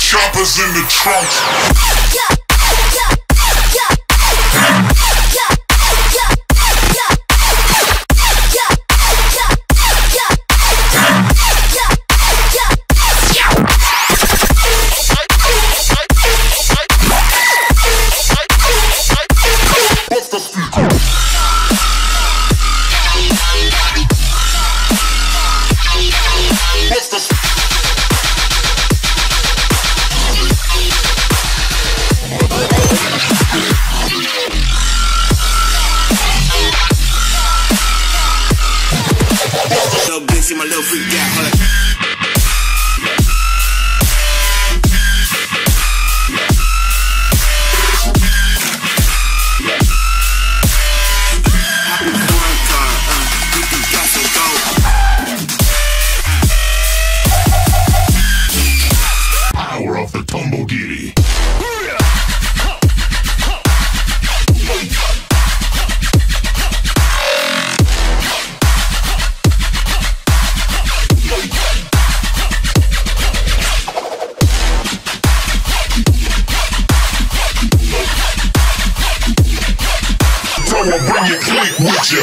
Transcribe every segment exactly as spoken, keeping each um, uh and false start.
Choppers in the trunk. See my little freak out, hold up. Power of the Tumble Giddy. I'll bring your clique with you.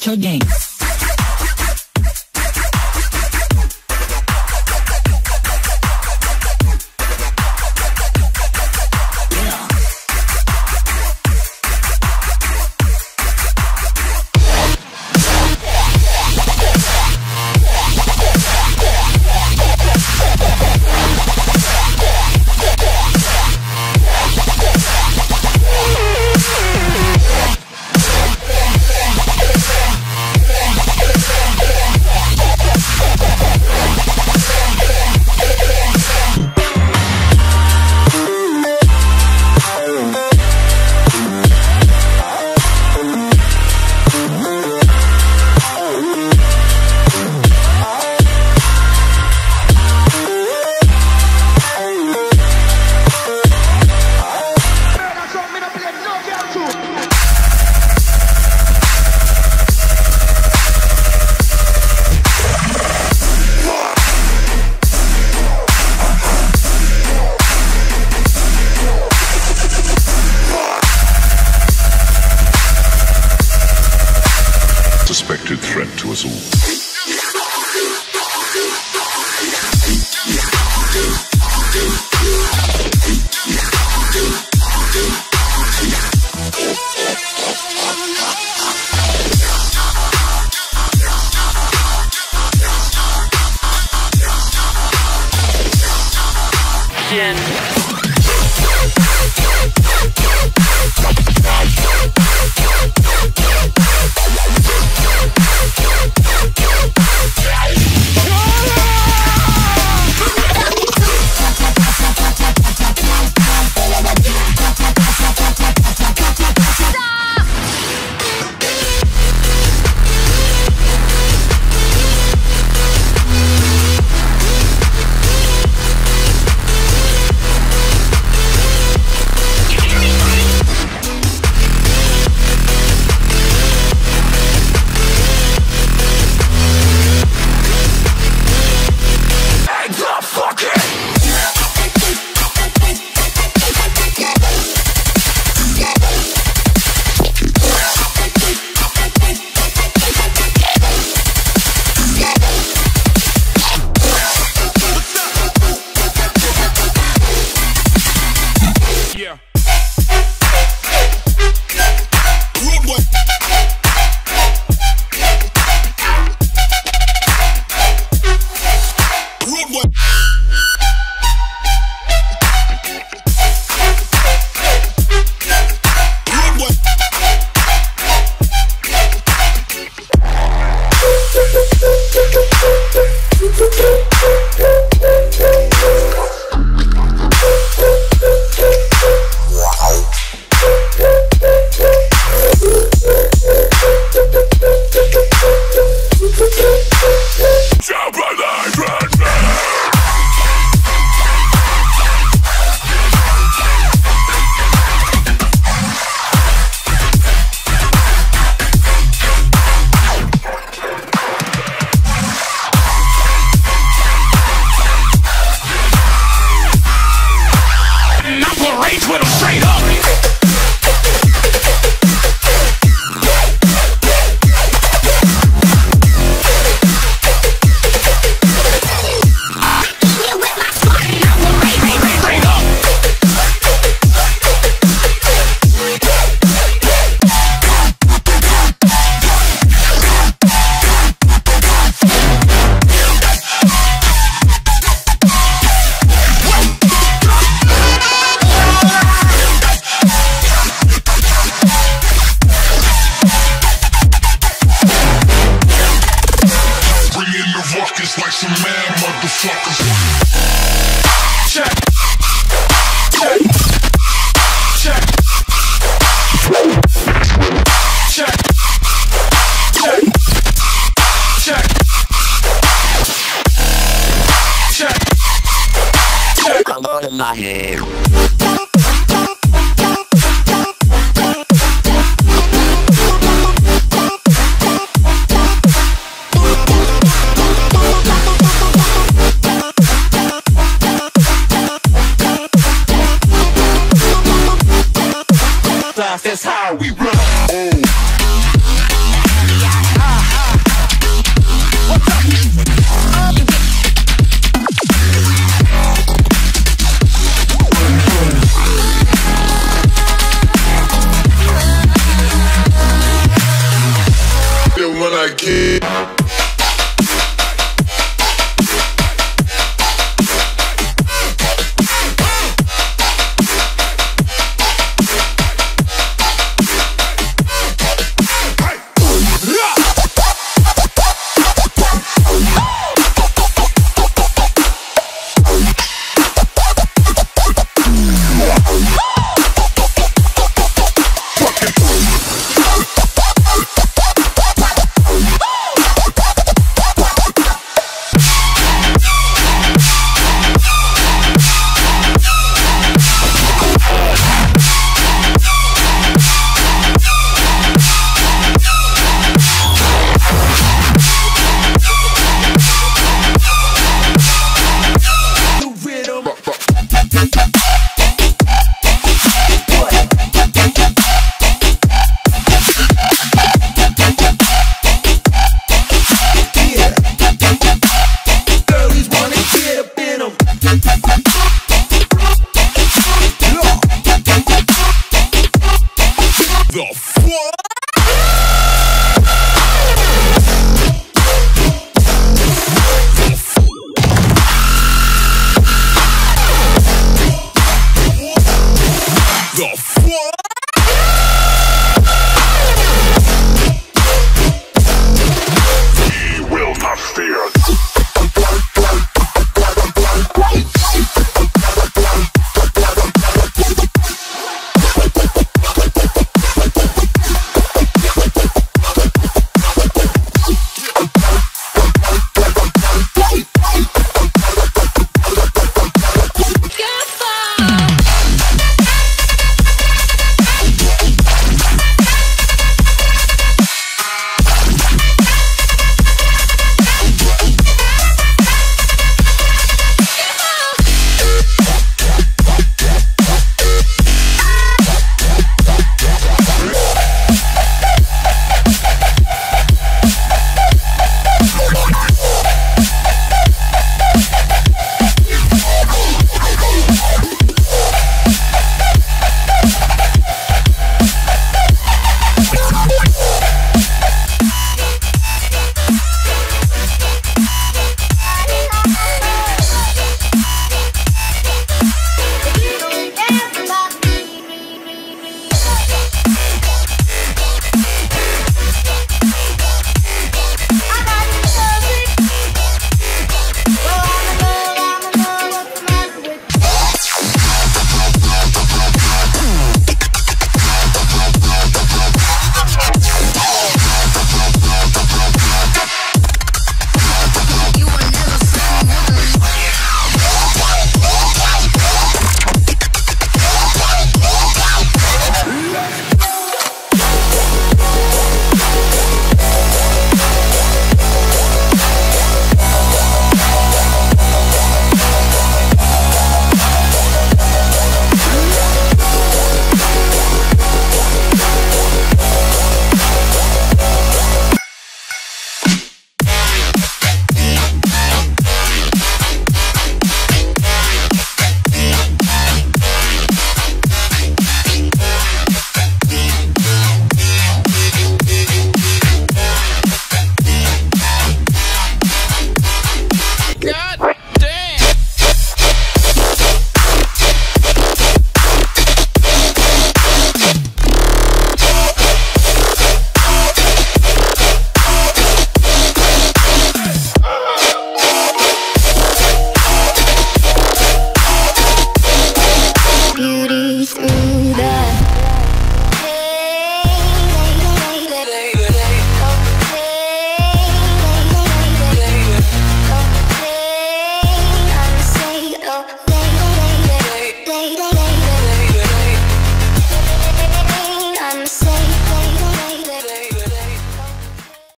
Gangsta Gang. Suspected threat to us all. Jin. Like some mad motherfuckers. Check. Check. Check. Check. Check. Check. Check. Come on in my head. That's how we roll. Oh. kid. The f-